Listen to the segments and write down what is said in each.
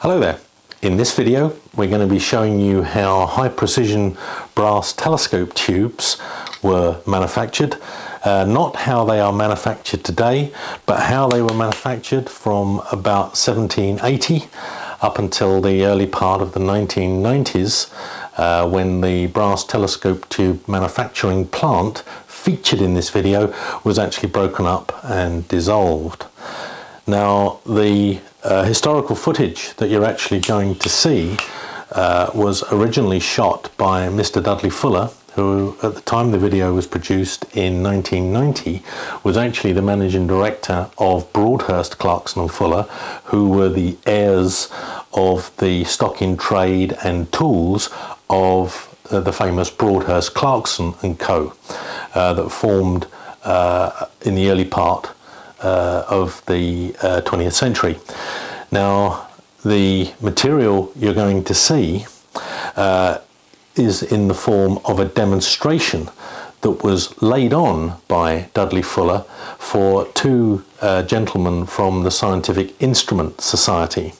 Hello there. In this video we're going to be showing you how high precision brass telescope tubes were manufactured. Not how they are manufactured today, but how they were manufactured from about 1780 up until the early part of the 1990s, when the brass telescope tube manufacturing plant featured in this video was actually broken up and dissolved. Now the historical footage that you're actually going to see was originally shot by Mr. Dudley Fuller, who at the time the video was produced in 1990 was actually the managing director of Broadhurst, Clarkson and Fuller, who were the heirs of the stock in trade and tools of the famous Broadhurst, Clarkson and Co, that formed in the early part of the 20th century. Now the material you're going to see is in the form of a demonstration that was laid on by Dudley Fuller for two gentlemen from the Scientific Instrument Society.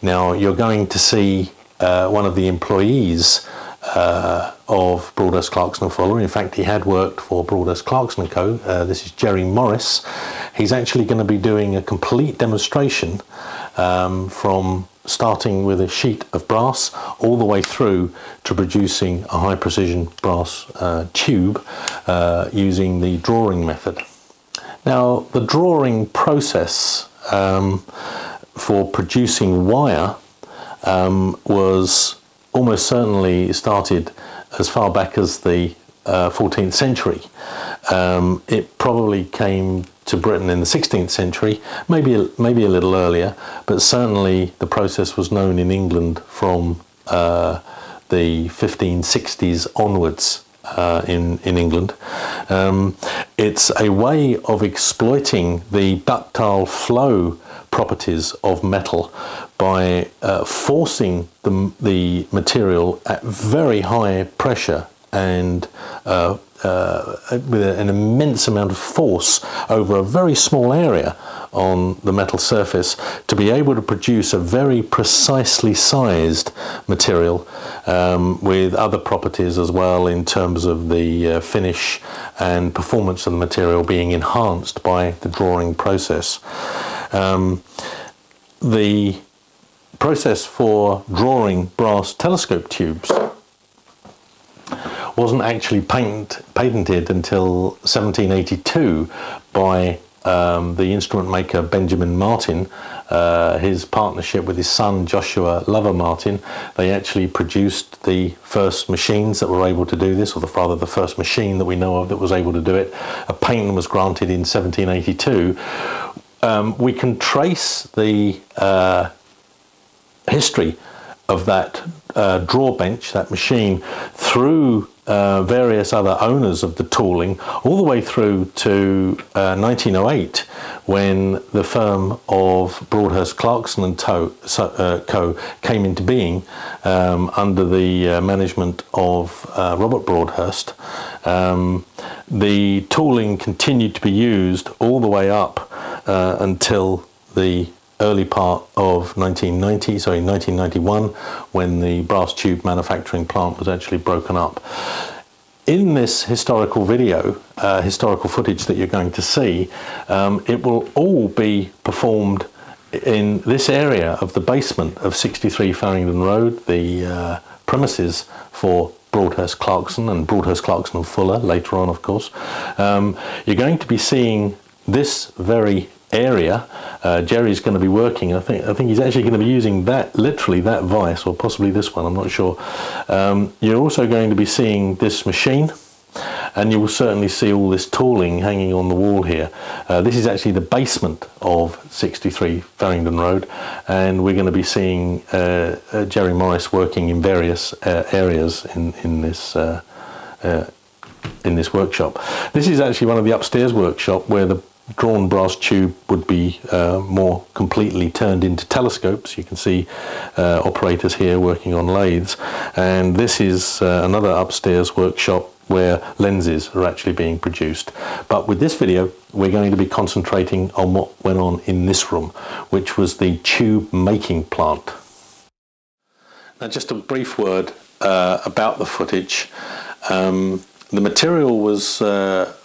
Now you're going to see one of the employees of Broadhurst, Clarkson and Fuller. In fact, he had worked for Broadhurst, Clarkson and Co. This is Gerry Morris. He's actually going to be doing a complete demonstration from starting with a sheet of brass all the way through to producing a high precision brass tube using the drawing method. Now the drawing process for producing wire was almost certainly started as far back as the 14th century. It probably came to Britain in the 16th century, maybe a little earlier, but certainly the process was known in England from the 1560s onwards in England. It's a way of exploiting the ductile flow properties of metal by forcing the material at very high pressure and with an immense amount of force over a very small area on the metal surface to be able to produce a very precisely sized material with other properties as well in terms of the finish and performance of the material being enhanced by the drawing process. The process for drawing brass telescope tubes wasn't actually patented until 1782 by the instrument maker Benjamin Martin. His partnership with his son Joshua Lover Martin, they actually produced the first machines that were able to do this, or rather the first machine that we know of that was able to do it. A patent was granted in 1782. We can trace the history of that drawbench, that machine, through various other owners of the tooling, all the way through to 1908, when the firm of Broadhurst, Clarkson and Co came into being under the management of Robert Broadhurst. The tooling continued to be used all the way up until the early part of 1991, when the brass tube manufacturing plant was actually broken up. In this historical video, historical footage that you're going to see, it will all be performed in this area of the basement of 63 Farringdon Road, the premises for Broadhurst Clarkson and Broadhurst Clarkson and Fuller later on, of course. You're going to be seeing this very area. Gerry's going to be working, I think he's actually going to be using that, literally that vice, or possibly this one, I'm not sure. You're also going to be seeing this machine, and you will certainly see all this tooling hanging on the wall here. This is actually the basement of 63 Farringdon Road, and we're going to be seeing Gerry Morris working in various areas in this workshop. This is actually one of the upstairs workshop where the drawn brass tube would be more completely turned into telescopes. You can see operators here working on lathes, and this is another upstairs workshop where lenses are actually being produced. But with this video we're going to be concentrating on what went on in this room, which was the tube making plant. Now, just a brief word about the footage. The material was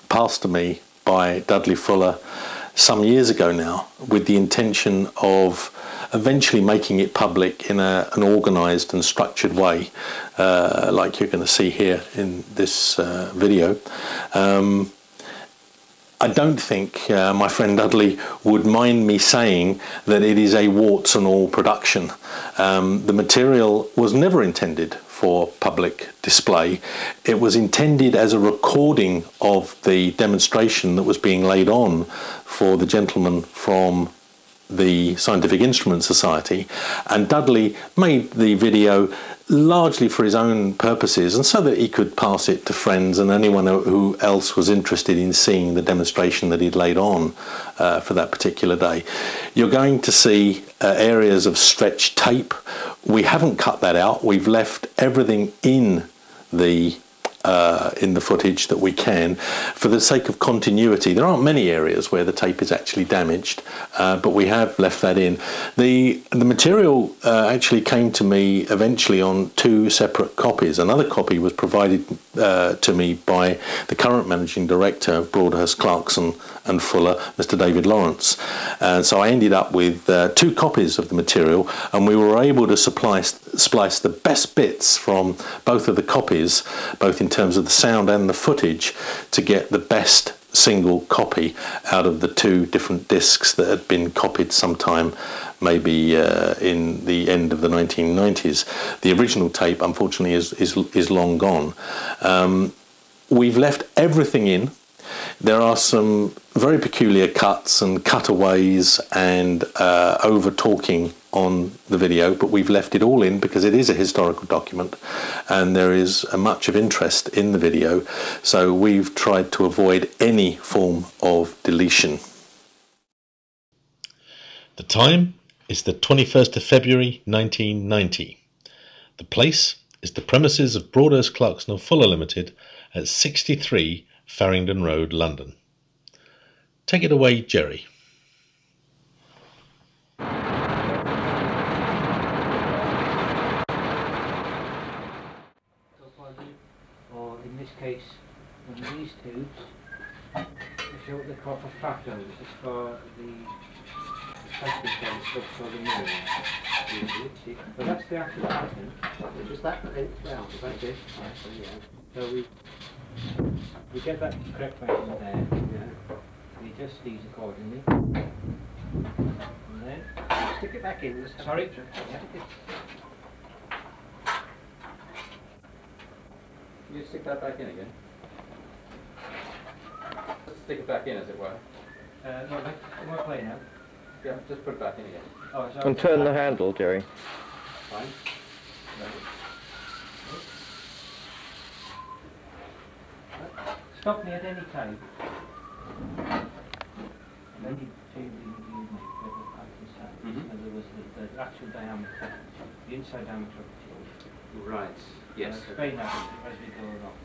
passed to me by Dudley Fuller some years ago now, with the intention of eventually making it public in an organised and structured way, like you're going to see here in this video. I don't think my friend Dudley would mind me saying that it is a warts and all production. The material was never intended for public display. It was intended as a recording of the demonstration that was being laid on for the gentleman from the Scientific Instrument Society, and Dudley made the video largely for his own purposes and so that he could pass it to friends and anyone who else was interested in seeing the demonstration that he'd laid on for that particular day. You're going to see areas of stretched tape. We haven't cut that out. We've left everything in the footage that we can, for the sake of continuity. There aren't many areas where the tape is actually damaged, but we have left that in. The material actually came to me eventually on two separate copies. Another copy was provided to me by the current managing director of Broadhurst, Clarkson and Fuller, Mr. David Lawrence. So I ended up with two copies of the material, and we were able to splice the best bits from both of the copies, both in terms of the sound and the footage, to get the best single copy out of the two different discs that had been copied sometime maybe in the end of the 1990s. The original tape, unfortunately, is long gone. We've left everything in. There are some very peculiar cuts and cutaways and over-talking on the video, but we've left it all in because it is a historical document and there is much of interest in the video, so we've tried to avoid any form of deletion. The time is the 21st of February 1990. The place is the premises of Broadhurst, Clarkson and Fuller Limited at 63 Farringdon Road, London. Take it away, Gerry. Or in this case, on these tubes, I show what they call for factos, which is for the testing kind of stuff for the mirror. But that's the actual pattern. Just that bit down, that's it. So we get that correct pattern there. Yeah. We adjust these accordingly. And then stick it back in. Sorry. You stick that back in again. Just stick it back in, as it were. No, it won't play now. Yeah, just put it back in again. Oh, so and turn the handle, Gerry. Fine. Stop me at any time. And then you change the in other words, the actual diameter, the inside diameter of the tube. Right. Yes. Explain that as we go along.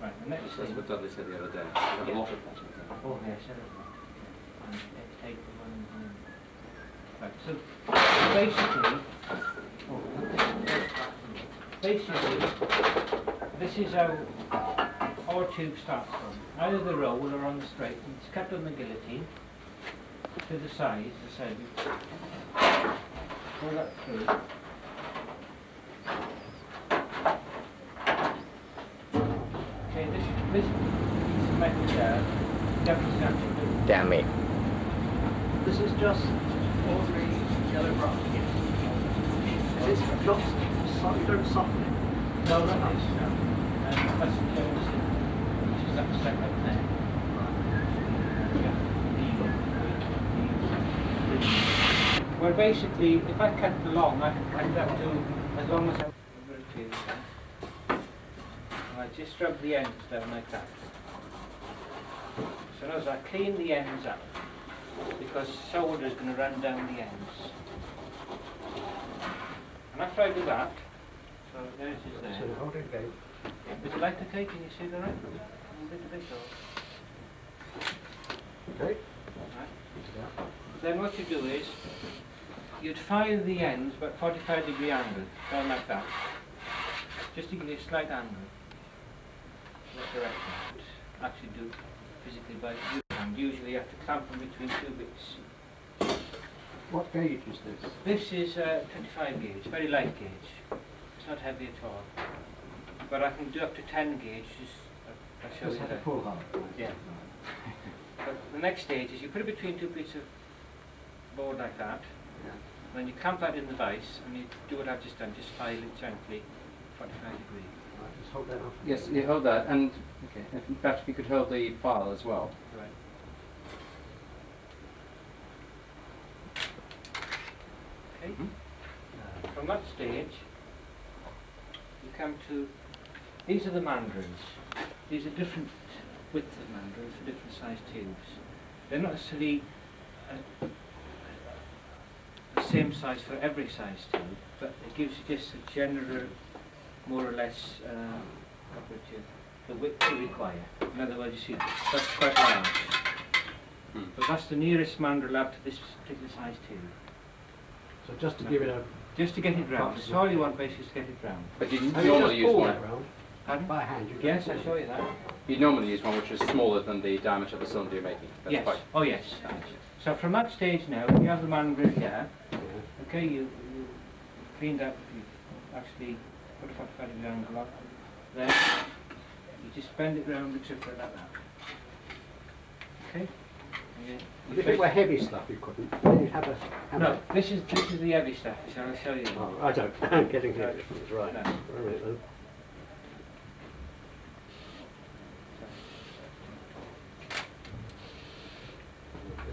Right, the next thing... That's what Dudley said the other day. Yes. A lot of that. Oh, yes, everything. And take the one... Right, so basically... this is how our tube starts from. Either the roll or on the straight, and it's kept on the guillotine to the side we pull that through. This piece of metal there, damn it. This is just ordinary yellow brass. Is this just solder softening? No, that is. That's the closest, which is that step up there. Yeah. Well, basically, if I cut the long, I can cut that to as long as I'm very clear. I just rub the ends down like that. So as I clean the ends up, because solder is going to run down the ends. And after I do that, so there it is there. So hold it down. Would you like the cake? Can you see the right? A little bit or? Okay. Right. Yeah. Then what you do is you'd file the ends but 45-degree angle, down like that, just to give you a slight angle. That direction. Actually do physically by the hand. Usually you have to clamp them between two bits. What gauge is this? This is 25 gauge, very light gauge. It's not heavy at all. But I can do up to 10 gauge. I'll show you that. Just a pull hard. Yeah. But the next stage is you put it between two bits of board like that. Yeah. And then you clamp that in the vise and you do what I've just done, just file it gently, 45 degrees. Right, just hold that off. Yes, you hold that, and okay, if, perhaps you could hold the file as well. Right. Okay. Mm-hmm. From that stage, you come to, these are the mandarins. These are different width of mandarins for different sized tubes. They're not necessarily the same size for every size tube, but it gives you just a general, more or less, the width you require. In other words, you see, that's quite large. Hmm. But that's the nearest mandarin lab to this particular size tube. So just to give it a... Just to get it round. That's all you want, basically, to get it round. But you'd normally use one. By hand, you yes, I'll show you that. You'd normally use one which is smaller than the diameter of the cylinder you're making. That's yes. Oh, yes. So from that stage now, you have the mandarin here. Okay, you cleaned up, you actually put a 45-degree angle up. Then you just bend it round the triplet like that. Okay. If it were heavy stuff, you couldn't. You'd have a hammer. No, this is the heavy stuff. Shall I show you? Oh, I don't. I'm getting heavy. It's right. No. All right then.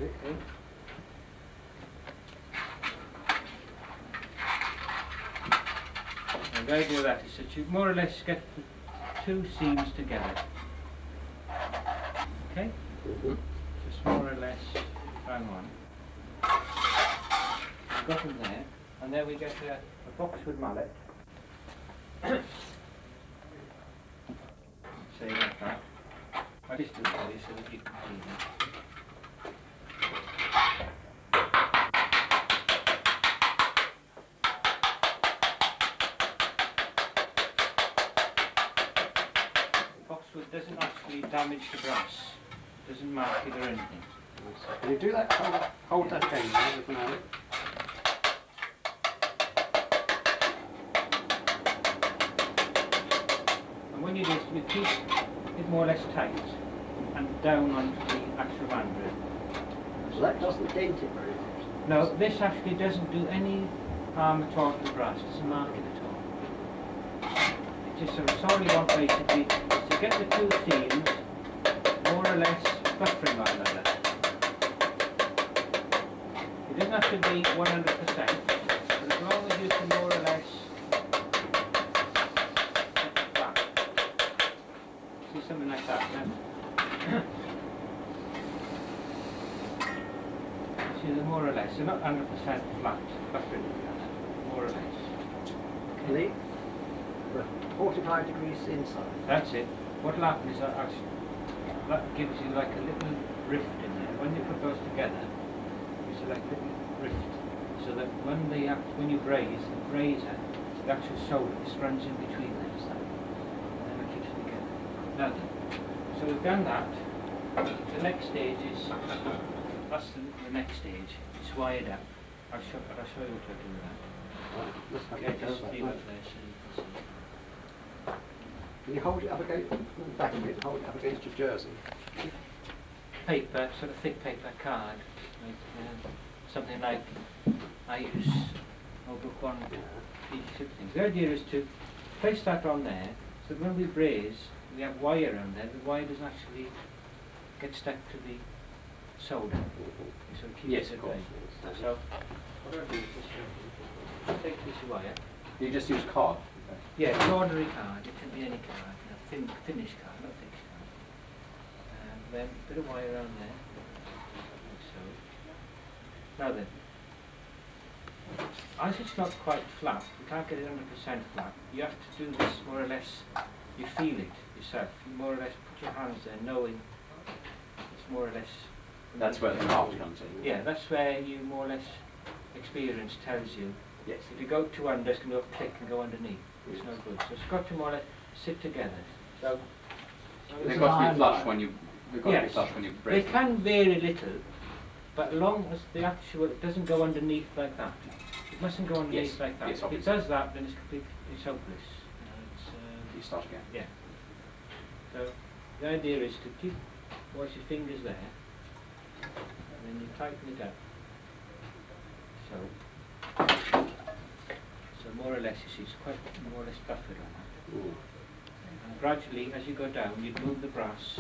Okay. And the idea of that is that you more or less get the two seams together. Okay? Mm-hmm. Just more or less bang on. We've got them there, and then we get a boxwood mallet. Say like that. I just do it for you so that you can see them. Doesn't actually damage the brass. Doesn't mark it or anything. Can you do that? Hold that down. And when you do this, you keep it more or less tight and down onto the actual mandarin. So that doesn't dent it very much. No, this actually doesn't do any harm at all to the brass. It doesn't mark it at all. It's just sort of solely one basically. Get the two seams more or less buffering one another. It doesn't have to be 100%, but as long as you can more or less set it back. See, something like that, yeah? See, they're more or less, they're not 100% flat, buffering one another, more or less. Okay. 45 degrees inside. That's it. What will happen is that actually that gives you like a little rift in there. When you put those together, it's like a little rift, so that when you braze, the brazer, the actual solder runs in between them, so and then it keeps it together. Now then, so we've done that. The next stage is the next stage. It's wired up. I'll show you what I do with that. Okay, just leave it there so you can see. Can you hold it up against the back of it, hold it up against your jersey? Paper, sort of thick paper card, with, something like I use notebook one, each of things. The idea is to place that on there, so that when we braze, we have wire on there, the wire doesn't actually get stuck to the solder. So it keeps it away. So, what do I do with this? Take this wire. You just use card? Yeah, it's an ordinary card, it can be any card, a thinnish card, not thick card. And then a bit of wire around there, like so. Now then, as it's not quite flat, you can't get it 100% flat, you have to do this more or less, you feel it yourself, you more or less put your hands there knowing it's more or less... That's where the card comes in. Yeah, that's where you more or less experience tells you. Yes. If you go too under, it's going to click and go underneath. It's no good. So it's got to more or less sit together. So they've got to be flush when you. Yes. They can vary little, but as long as the actual it doesn't go underneath like that. It mustn't go underneath like that. Yes, if it does that, then it's completely hopeless. You start again. Yeah. So the idea is to keep watch your fingers there, and then you tighten it up. So more or less, it's quite more or less buffered on that. Ooh. And gradually, as you go down, you move the brass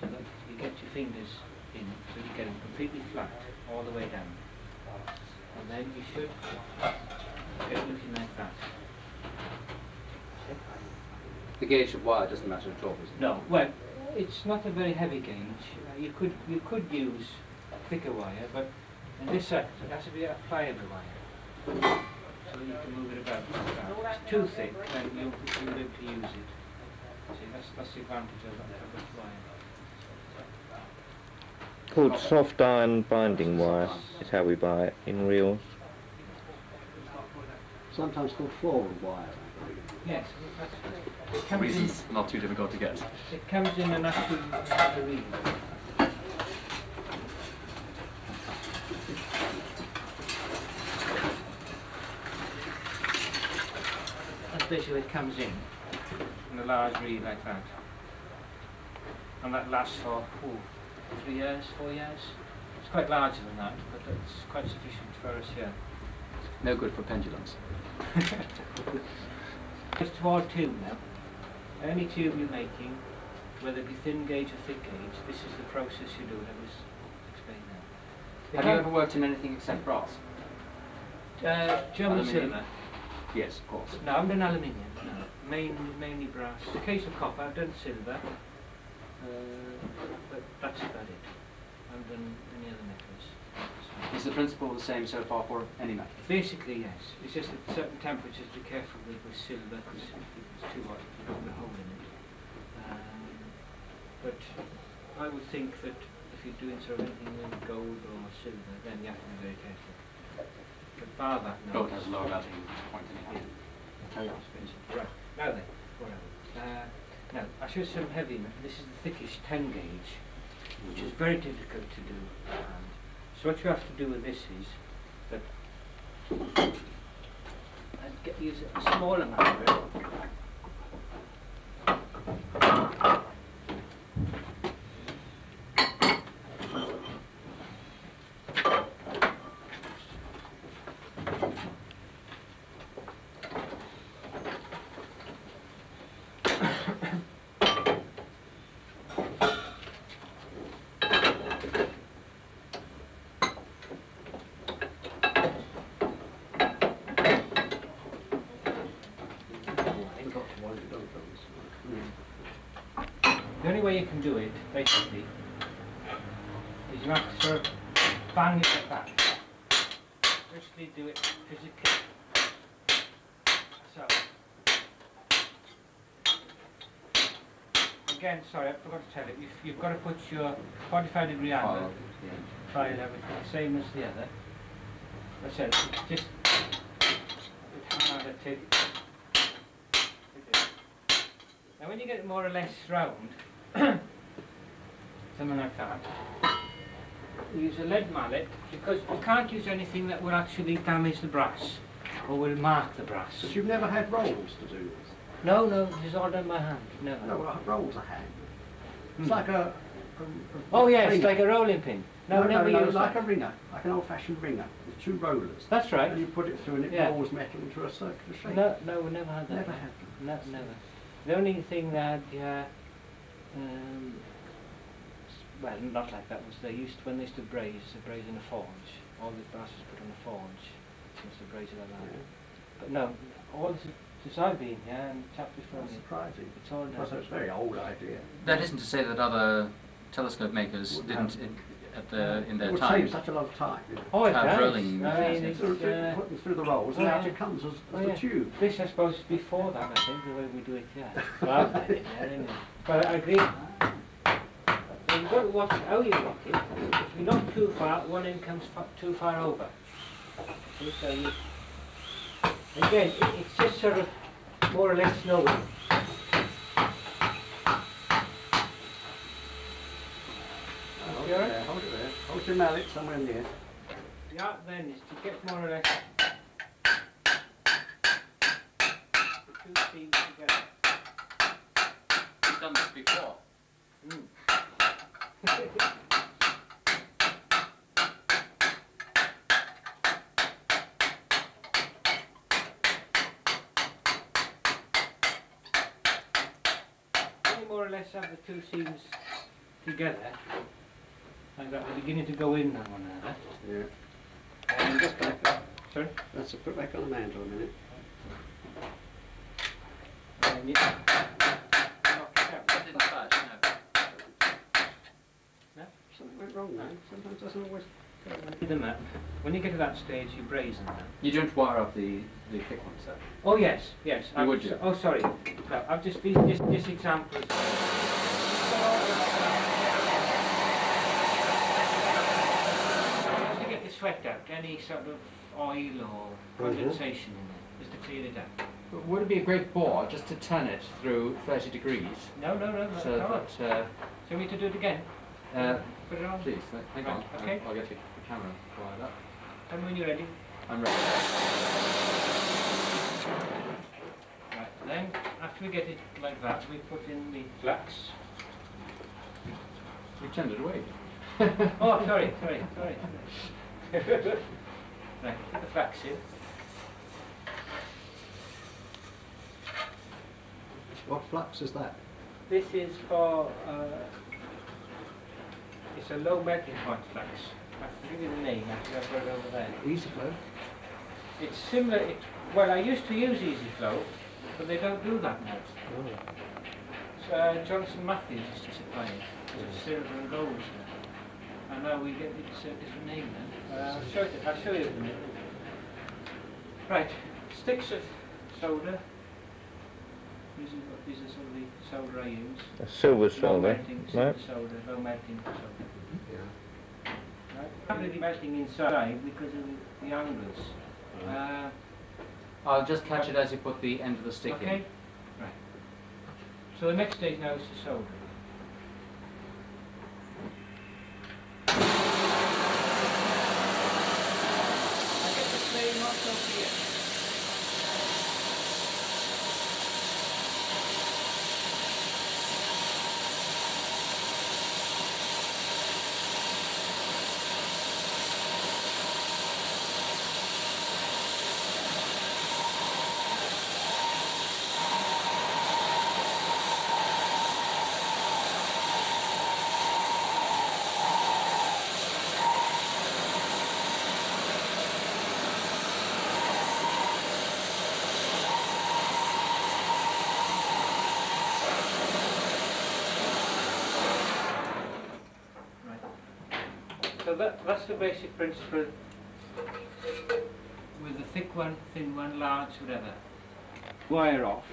so that you get your fingers in, so you get them completely flat all the way down. And then you should get looking like that. The gauge of wire doesn't matter at all, does it? No. Well, it's not a very heavy gauge. You could use thicker wire, but in this sector it has to be a pliable wire. So you can move it about like that. If it's too thick, then you'll be able to use it. See, that's the advantage of that wire. Called soft iron binding wire is how we buy it in reels. Sometimes called forward wire. Yes, that's it. Reasons not too difficult to get. It comes in an actual reel. Basically it comes in a large reel like that, and that lasts for 3 years, 4 years. It's quite larger than that, but it's quite sufficient for us here. No good for pendulums. It's toward tube now. Any tube you're making, whether it be thin gauge or thick gauge, this is the process you do. I was explaining now. Have you ever worked in anything except brass? German silver. Yes, of course. No, I've done aluminium. No, mainly brass. The case of copper, I've done silver, but that's about it. I haven't done any other metals. Is the principle the same so far for any metal? Basically, yes. It's just at certain temperatures to be careful with silver because it's too hot, you don't have a hole in it. But I would think that if you're doing sort of anything with gold or silver, then you have to be very careful. Father, no. Gold has a lower melting point than it has. Right, now then, now, I show some heavy metal. This is the thickest 10 gauge, which is very difficult to do. So what you have to do with this is that I'd use a smaller amount of it. You can do it basically is you have to sort of bang it like that. Basically do it physically. So again, sorry, I forgot to tell you. You've got to put your 45-degree angle, trial everything, same as the other. I said just another tip. Now when you get it more or less round. Something like that. Use a lead mallet because we can't use anything that will actually damage the brass or will mark the brass. But you've never had rolls to do this? No, no, this is all done by hand. Never. No, well, rolls are hand. It's like a yes, ringer. Like a rolling pin. No, never used like that. A ringer, like an old-fashioned ringer with two rollers. That's right. And you put it through and it rolls metal into a circular shape. No, no, we never had that. Never had them. No, never. The only thing that well, not like that was they used when they used to braise in a forge. All the brass was put on a forge since the braise of that. But no, all this I've been here and tapped before me. Surprising. It's all done. It's a very old idea. That isn't to say that other telescope makers didn't in their time. It would save such a lot of time. Oh, it does. Rolling machines. Put them through the rolls and out it comes as a tube. This, I suppose, is before that, I think, the way we do it here. Well, I've done it there, isn't it? But I agree. You've got to watch how you lock it. If you're not too far, one end comes too far over. Again, it's just sort of more or less snowing. Hold it there. Hold your mallet somewhere in the air. The art then is to get more or less the two seams together. You've done this before. Mm. Let's have the two seams together, like that. We're beginning to go in that one now. Yeah. And just back up. Sorry? Let's put back on the mantle a minute. And yeah. No? Something went wrong now. Sometimes it doesn't always go wrong. When you get to that stage, you brazen now. You don't wire up the thick ones, sir. Oh yes, yes. You would you? Oh sorry. No, I've just been this example. Just to get the sweat out, any sort of oil or condensation in it, just to clear it out. But would it be a great bore just to turn it through 30 degrees? No. So, that, so we need to do it again? Put it on? Please, hang on. Okay. I'll get the camera wired up. Tell me when you're ready. I'm ready. Right, then after we get it like that, we put in the flax. We turned it away. Oh, sorry. Right, put the flax in. What flax is that? This is for, it's a low melting point flax. I'll give you the name after I've got it over there. EasyFlow? It's similar, well I used to use EasyFlow, but they don't do that now. Oh. Johnson Matthews used to supply it. It's silver and gold now. And now we get it's a different name now. I'll show you in a minute. Right, sticks of solder. These are some of the solder I use. Silver solder. Low melting solder. It's not really melting inside because of the angles. Right. I'll just catch it as you put the end of the stick in. Okay. Right. So the next stage now is to solder. I get the flame off over here. That's the basic principle with the thick one, thin one, large, whatever. Wire off.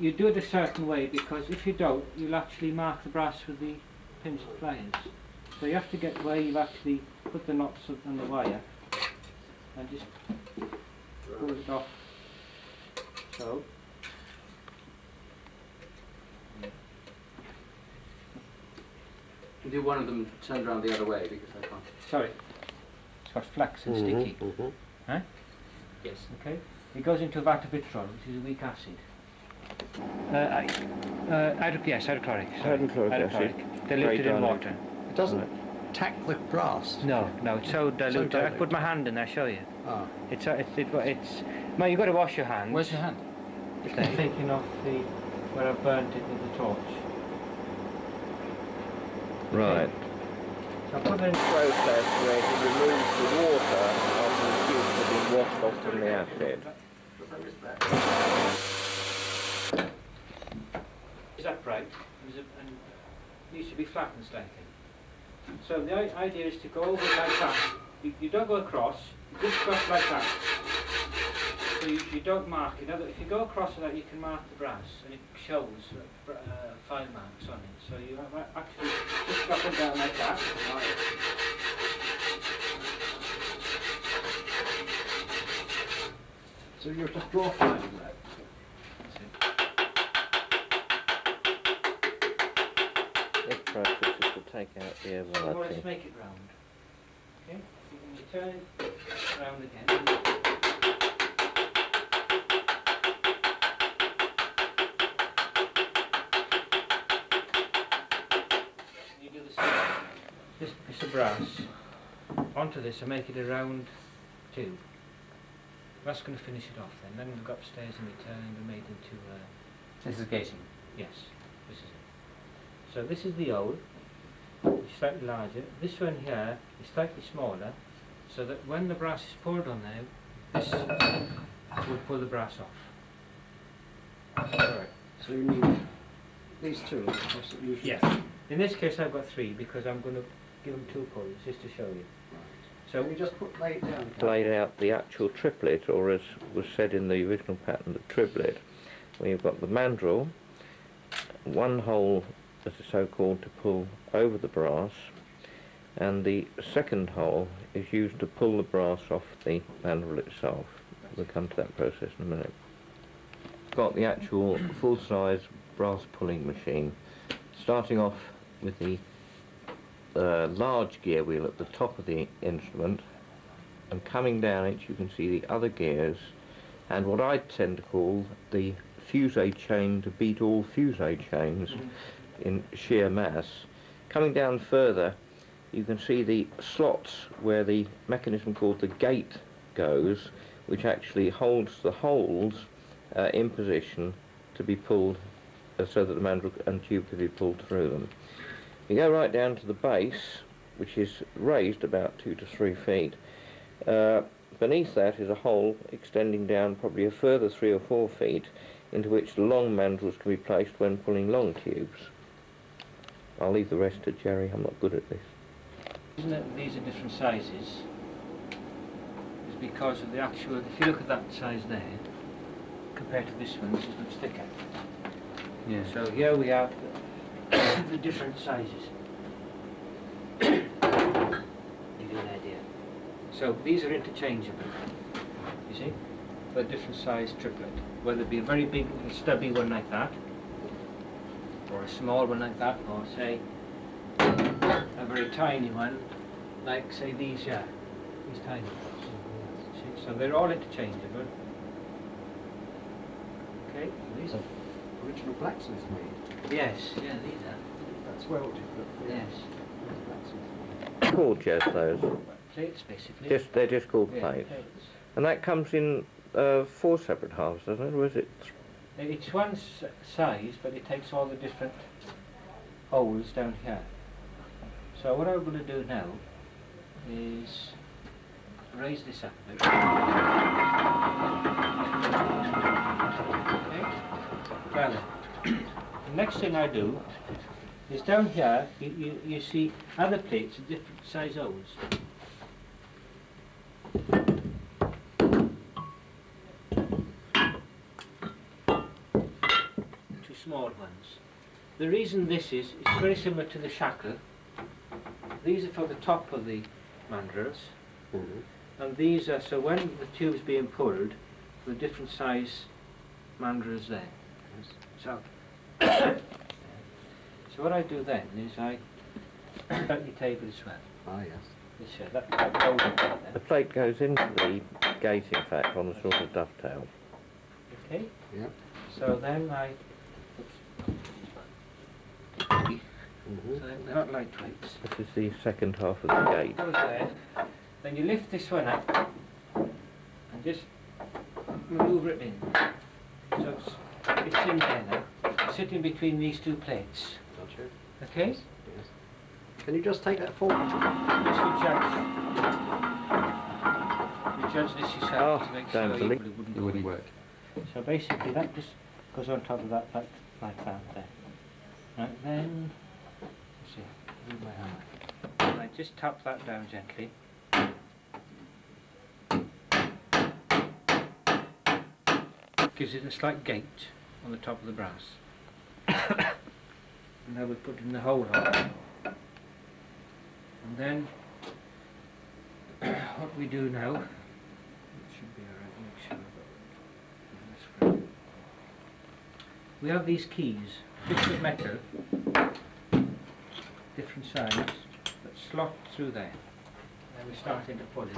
You do it a certain way because if you don't, you'll actually mark the brass with the pins and pliers. So you have to get where you've actually put the knots on the wire and just pull it off. So. Do one of them turned around the other way because I can't. Sorry, it's got flax and sticky. Huh? Yes. Okay. It goes into vatavitron, which is a weak acid. Hydrochloric acid. Diluted in water. It doesn't tack the brass. No. It's so diluted. So I put my hand in. I'll show you. Oh. It's. No, you've got to wash your hands. Where's your hand? It's taking off the where I burnt it with the torch. Right. So I put it in a process where he removes the water after the cubes have been washed off from the acid. It's upright and needs to be flattened slightly. So the idea is to go over like that. You don't go across, you just cross like that. So you don't mark it. If you go across like that, you can mark the brass, and it shows file marks on it. So you have actually just up and down like that. So you're just draw flying that. If process is to take out the air velocity. You want to make it round. Okay? You can turn it round again. This piece of brass onto this and make it a round tube. That's going to finish it off then. Then we've got upstairs and we turned and made into a... This is gating? Yes, this is it. So this is the old, it's slightly larger. This one here is slightly smaller, so that when the brass is poured on there, this will pull the brass off. Sorry. So you need these two? Yes. In this case I've got three because I'm going to give them two pulls just to show you. Right. So we just put lay it down. Laid out the actual triplet, or as was said in the original pattern, the triplet. Where you've got the mandrel, one hole that is so-called to pull over the brass, and the second hole is used to pull the brass off the mandrel itself. We'll come to that process in a minute. Got the actual full-size brass pulling machine. Starting off with the large gear wheel at the top of the instrument, and coming down it you can see the other gears and what I tend to call the fusee chain to beat all fusee chains in sheer mass. Coming down further you can see the slots where the mechanism called the gate goes, which actually holds the holes in position to be pulled so that the mandrel and tube could be pulled through them. You go right down to the base, which is raised about 2 to 3 feet. Beneath that is a hole extending down probably a further 3 or 4 feet, into which long mandrels can be placed when pulling long tubes. I'll leave the rest to Gerry, I'm not good at this. The reason that these are different sizes is because of the actual, if you look at that size there, compared to this one, this is much thicker. Yeah. So here we have the different sizes. Give you an idea. So these are interchangeable, you see, for a different size triplet. Whether it be a very big and stubby one like that, or a small one like that, or say a very tiny one, like say these here, these tiny ones. So they're all interchangeable. Okay, these are original blacksmith made. Yes, yeah, these are. That's welded. Yes. Blacksmith. Called just those. Plates, basically. They're just called plates. Plates. And that comes in 4 separate halves, doesn't it, or is it? It's one size, but it takes all the different holes down here. So what I'm going to do now is raise this up a bit. Well, the next thing I do is down here you see other plates of different size holes. Two small ones. The reason this is, it's very similar to the shackle. These are for the top of the mandrels, and these are so when the tube's being pulled, the different size mandrels there. So, what I do then is I put the table as well. Ah, yes. This, that the plate goes into the gate, in fact, on a sort of dovetail. Okay. Yeah. So then I. So they're not light weights. This is the second half of the gate. Then you lift this one up and just manoeuvre it in. So it's in there now, sitting between these two plates. Gotcha. Okay? Yes. Can you just take that forward? Yes, we judge. You judge this yourself to make sure it wouldn't work. So basically that just goes on top of that plate like that there. Right, then, let's see, move my hammer. Right, just tap that down gently. Gives it a slight gate on the top of the brass. And now we put in the hole on. And then what we do now, it should be alright, make sure I've got we have these keys, bits of metal, different size, that slot through there. And then we start into pull it.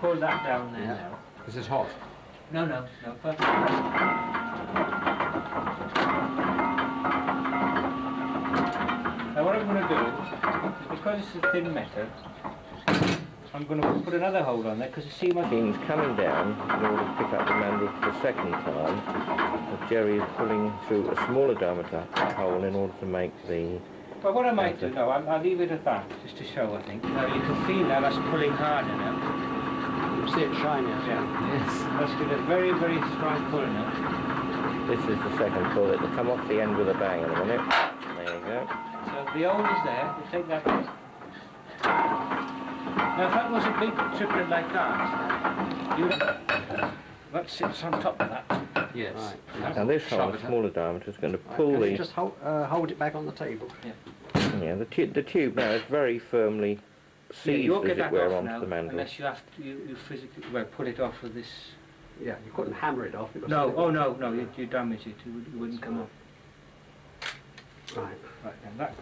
Pull that down there now. This is hot. No, no, no. Perfect. Now what I'm going to do is, because it's a thin metal, I'm going to put another hole on there because you see my beams coming down in order to pick up the mandrel for the second time. But Gerry is pulling through a smaller diameter hole in order to make the. Well, what I might do, no, I'll leave it at that just to show. I think now you can feel that that's pulling harder now. See it shine now. Yeah. Yes. Let's give it a very, very strong pull now. This is the second pull. It'll come off the end with a bang in a minute. There you go. So the hole is there. We'll take that out. Now if that was a big triplet like that, that sits on top of that. Yes. Right. Now this hole, smaller diameter, is going to pull the... Just hold it back on the table. Yeah. Yeah. The tube now is very firmly... You won't get that off now, unless you have to, you physically, well, pull it off with this. Yeah, you couldn't hammer it off. No, oh no, no, you damage it, it wouldn't come off. Right, right, and that.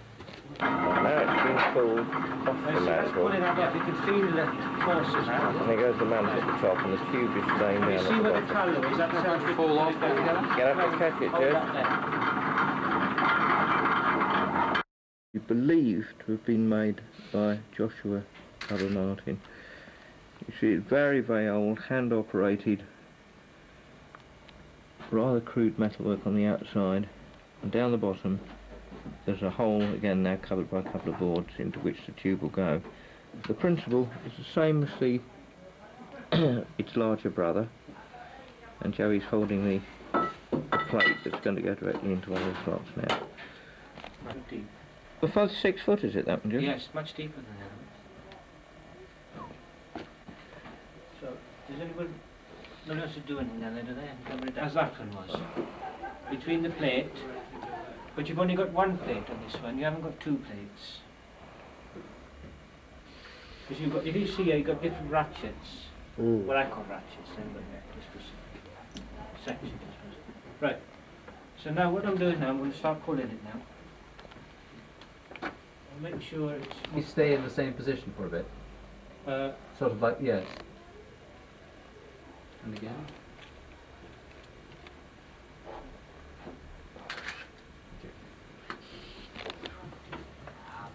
Now it's been pulled off the mandrel. You can feel the forces now. And there goes the mandrel at the top, and the tube is staying down. You see where the colour is, that's going to fall off. Get up and catch it, Jed. You believe to have been made by Joshua Albert Martin. You see, it's very, very old, hand-operated, rather crude metalwork on the outside, and down the bottom there's a hole, again now covered by a couple of boards, into which the tube will go. The principle is the same as the its larger brother, and Joey's holding the plate that's going to go directly into one of the slots now. Well, 5 to 6 foot, is it, that one, Jim? Yes, much deeper than that. So, does anyone... No one else to do anything down there, do they? As that one was. Between the plate... But you've only got one plate on this one, you haven't got two plates. Because you've got... If you see here, you've got different ratchets. Mm. Well, I call ratchets, anyway. Sections. Right. So now, what I'm doing now, I'm going to start pulling it now. Make sure it's... You stay in the same position for a bit. Sort of like, yes. And again.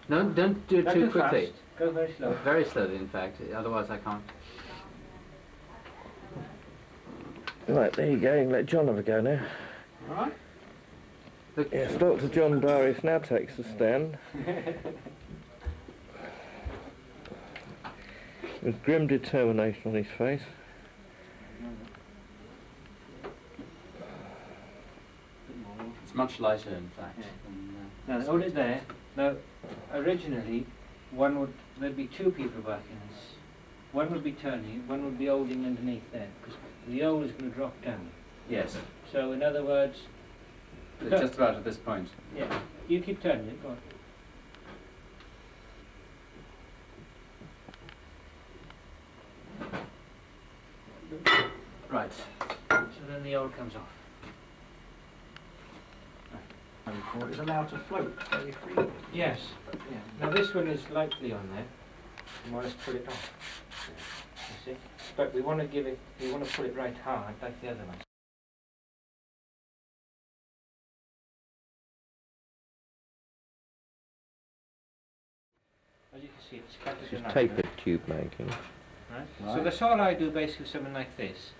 No, don't do it too quickly. Fast. Go very slowly. Very slowly, in fact, otherwise I can't. Right, there you go, you can let John have a go now. All right. Yes, Dr. John Darius now takes the stand. With grim determination on his face. It's much lighter, in fact. Yeah. Now, hold it there. Now, originally, there'd be two people working this. One would be turning, one would be holding underneath there, because the hole is going to drop down. Yes. So, in other words, it's just about at this point. Yeah. You keep turning it, go on. Right. So then the old comes off. Right. It's allowed to float very freely. Yes. Yeah. Now this one is lightly on there. We want to pull it off. You see? But we want to give it, we want to pull it right hard like the other one. As you can see, it's this is tapered tube making. Right. Right. So that's all I do basically with something like this,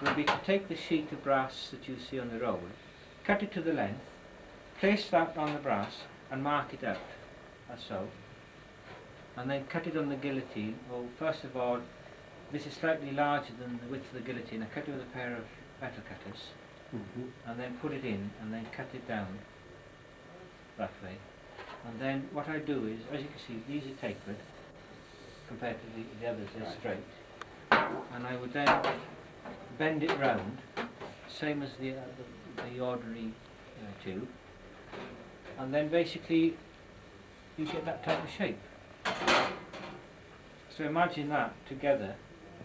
would be to take the sheet of brass that you see on the roll, cut it to the length, place that on the brass and mark it out, as so, and then cut it on the guillotine. Well, first of all, this is slightly larger than the width of the guillotine. I cut it with a pair of metal cutters, and then put it in and then cut it down that way. And then what I do is, as you can see, these are tapered compared to the others, they're straight. And I would then bend it round, same as the ordinary tube, and then basically you get that type of shape. So imagine that together.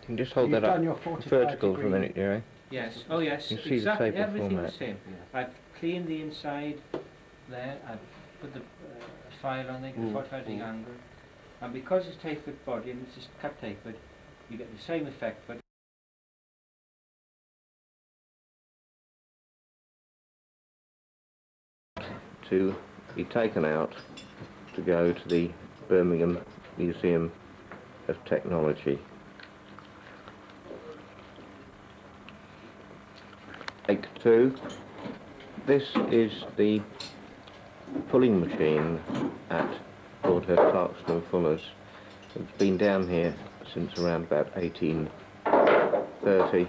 You can just hold that up vertical for a minute, Gerry. Yes, oh yes, exactly, everything the same. I've cleaned the inside there, I've put the file on there, the 45 degree angle, and because it's tapered body and it's just cut tapered, you get the same effect, but to be taken out to go to the Birmingham Museum of Technology. Take two. This is the pulling machine at Broadhurst, Clarkson and Fuller's. It's been down here since around about 1830.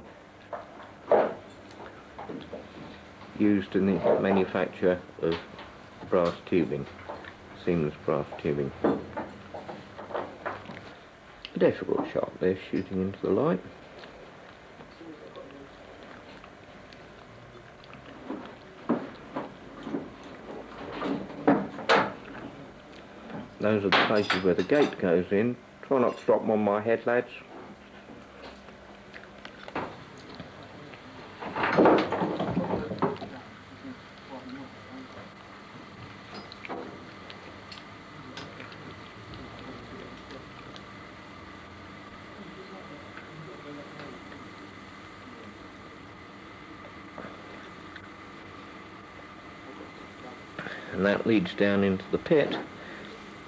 Used in the manufacture of brass tubing, seamless brass tubing. A difficult shot there, shooting into the light. Those are the places where the gate goes in. Try not to drop them on my head, lads. And that leads down into the pit,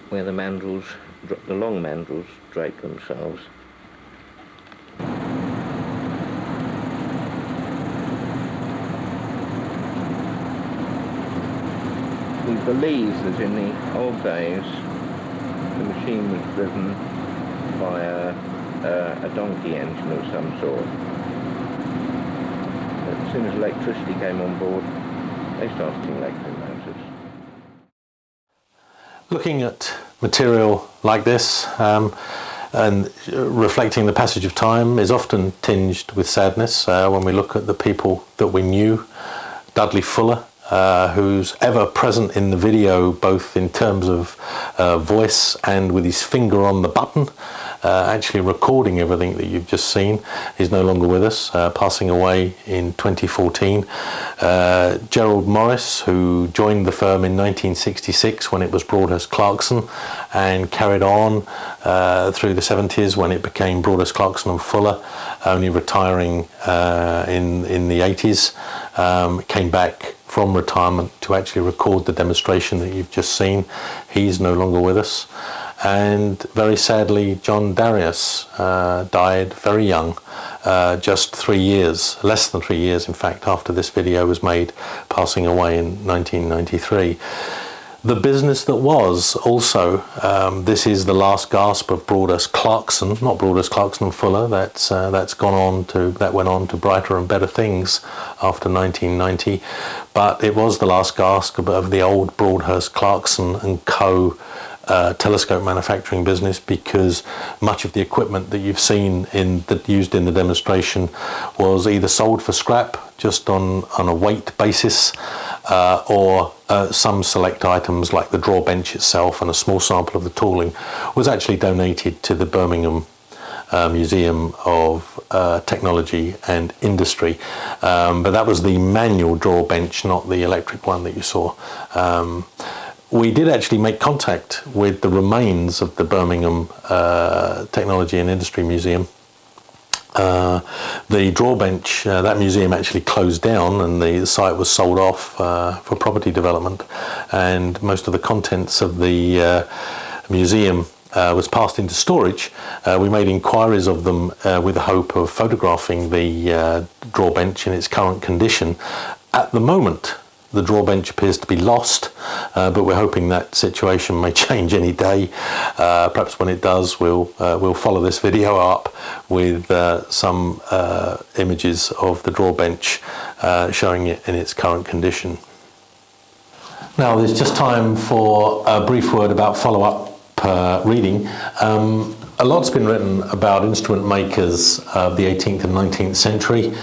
where the mandrels, the long mandrels, drape themselves. We believe that in the old days the machine was driven by a donkey engine of some sort. As soon as electricity came on board, they started electric motors. Looking at material like this and reflecting the passage of time is often tinged with sadness when we look at the people that we knew. Dudley Fuller, who's ever present in the video, both in terms of voice and with his finger on the button, actually recording everything that you've just seen, is no longer with us, passing away in 2014. Gerry Morris, who joined the firm in 1966 when it was Broadhurst Clarkson and carried on through the 70s when it became Broadhurst Clarkson and Fuller, only retiring in the 80s, came back from retirement to actually record the demonstration that you've just seen. He's no longer with us. And very sadly, John Darius died very young, just 3 years, less than 3 years in fact, after this video was made, passing away in 1993. The business that was also, this is the last gasp of Broadhurst Clarkson, not Broadhurst Clarkson and Fuller, that's gone on to, that went on to brighter and better things after 1990, but it was the last gasp of the old Broadhurst Clarkson and Co. Telescope manufacturing business, because much of the equipment that you've seen in that used in the demonstration was either sold for scrap just on a weight basis or some select items like the draw bench itself and a small sample of the tooling was actually donated to the Birmingham Museum of Technology and Industry, but that was the manual draw bench, not the electric one that you saw. We did actually make contact with the remains of the Birmingham Technology and Industry Museum. The drawbench, that museum actually closed down and the site was sold off for property development, and most of the contents of the museum was passed into storage. We made inquiries of them with the hope of photographing the drawbench in its current condition. At the moment, the drawbench appears to be lost, but we're hoping that situation may change any day. Perhaps when it does, we'll follow this video up with some images of the drawbench showing it in its current condition. Now there's just time for a brief word about follow-up reading. A lot's been written about instrument makers of the 18th and 19th century.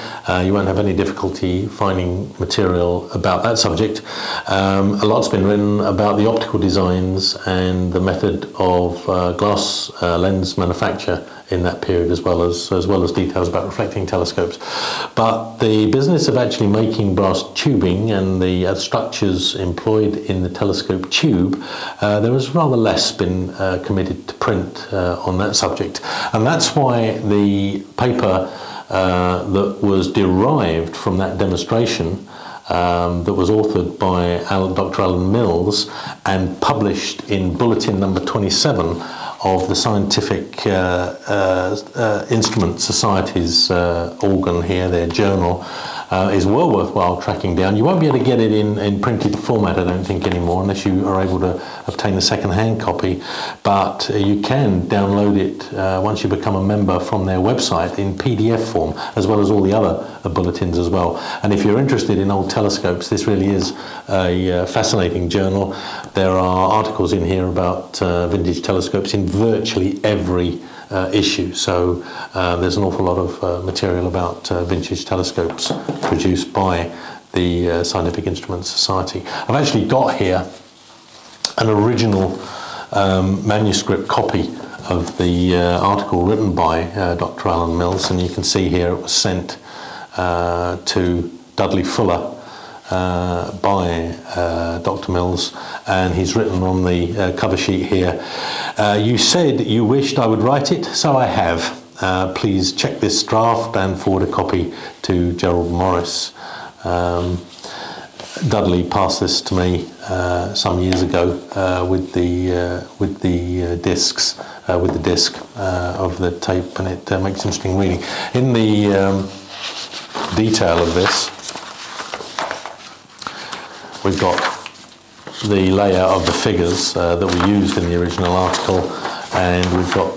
You won't have any difficulty finding material about that subject. A lot's been written about the optical designs and the method of glass lens manufacture in that period, as well as details about reflecting telescopes. But the business of actually making brass tubing and the structures employed in the telescope tube, there was rather less been committed to print on that subject. And that's why the paper that was derived from that demonstration, that was authored by Dr. Alan Mills and published in bulletin number 27 of the Scientific Instrument Society's organ here, their journal, is well worthwhile tracking down. You won't be able to get it in printed format, I don't think, anymore, unless you are able to obtain a second-hand copy, but you can download it once you become a member from their website in PDF form, as well as all the other bulletins as well. And if you're interested in old telescopes, this really is a fascinating journal. There are articles in here about vintage telescopes in virtually every issue, so there's an awful lot of material about vintage telescopes produced by the Scientific Instrument Society. I've actually got here an original manuscript copy of the article written by Dr. Alan Mills, and you can see here it was sent to Dudley Fuller by Dr. Mills, and he's written on the cover sheet here, "You said you wished I would write it, so I have. Please check this draft and forward a copy to Gerry Morris." Dudley passed this to me some years ago with the disc of the tape, and it makes interesting reading. In the detail of this, we've got the layer of the figures that were used in the original article, and we've got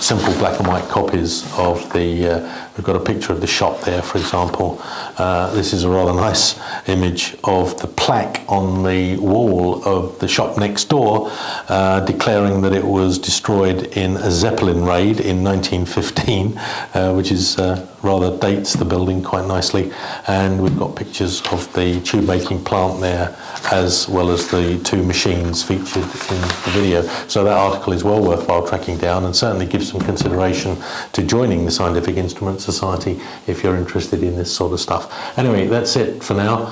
simple black and white copies of the, we've got a picture of the shop there, for example. This is a rather nice image of the plaque on the wall of the shop next door, declaring that it was destroyed in a Zeppelin raid in 1915, which is rather dates the building quite nicely. And we've got pictures of the tube making plant there, as well as the two machines featured in the video. So that article is well worthwhile tracking down, and certainly gives some consideration to joining the Scientific Instrument Society if you're interested in this sort of stuff. Anyway, that's it for now.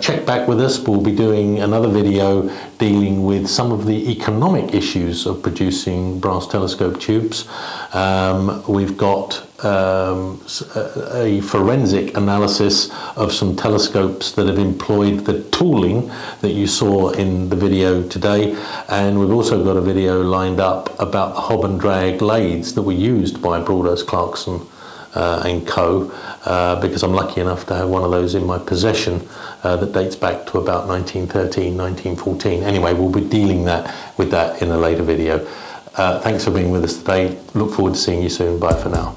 Check back with us. We'll be doing another video dealing with some of the economic issues of producing brass telescope tubes. We've got a forensic analysis of some telescopes that have employed the tooling that you saw in the video today, and we've also got a video lined up about the hob and drag lathes that were used by Broadhurst, Clarkson and Co, because I'm lucky enough to have one of those in my possession that dates back to about 1913, 1914. Anyway, we'll be dealing with that in a later video. Thanks for being with us today. Look forward to seeing you soon. Bye for now.